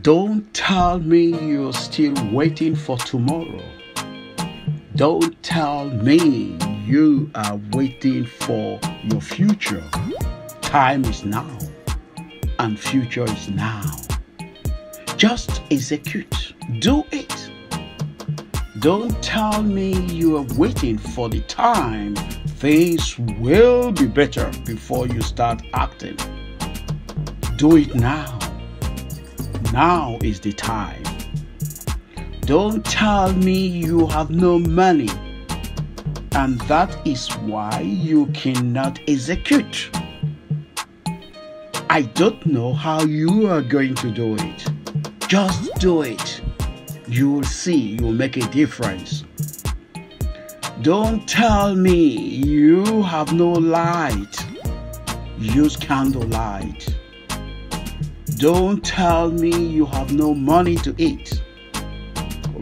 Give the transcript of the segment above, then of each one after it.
Don't tell me you're still waiting for tomorrow. Don't tell me you are waiting for your future. Time is now, and future is now. Just execute. Do it. Don't tell me you are waiting for the time things will be better before you start acting. Do it now. Now is the time. Don't tell me you have no money, and that is why you cannot execute. I don't know how you are going to do it. Just do it. You will see you'll make a difference. Don't tell me you have no light. Use candlelight. Don't tell me you have no money to eat.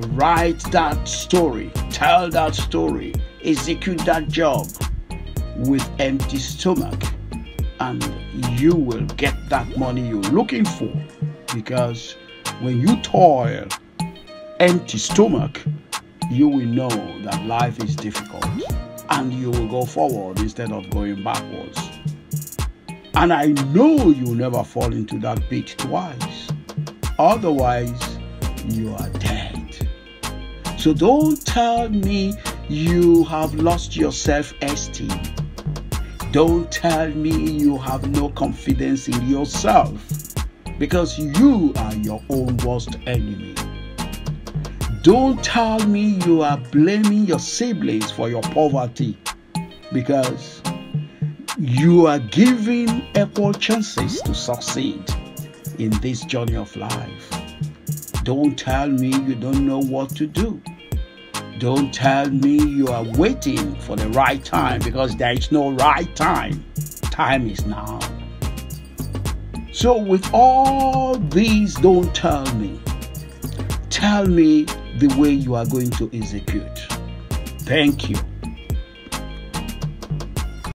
Write that story, tell that story, execute that job with empty stomach, and you will get that money you're looking for, because when you toil empty stomach, you will know that life is difficult and you will go forward instead of going backwards. And I know you'll never fall into that pit twice. Otherwise, you are dead. So don't tell me you have lost your self-esteem. Don't tell me you have no confidence in yourself, because you are your own worst enemy. Don't tell me you are blaming your siblings for your poverty, because you are giving equal chances to succeed in this journey of life. Don't tell me you don't know what to do. Don't tell me you are waiting for the right time, because there is no right time. Time is now. So with all these, don't tell me. Tell me the way you are going to execute. Thank you.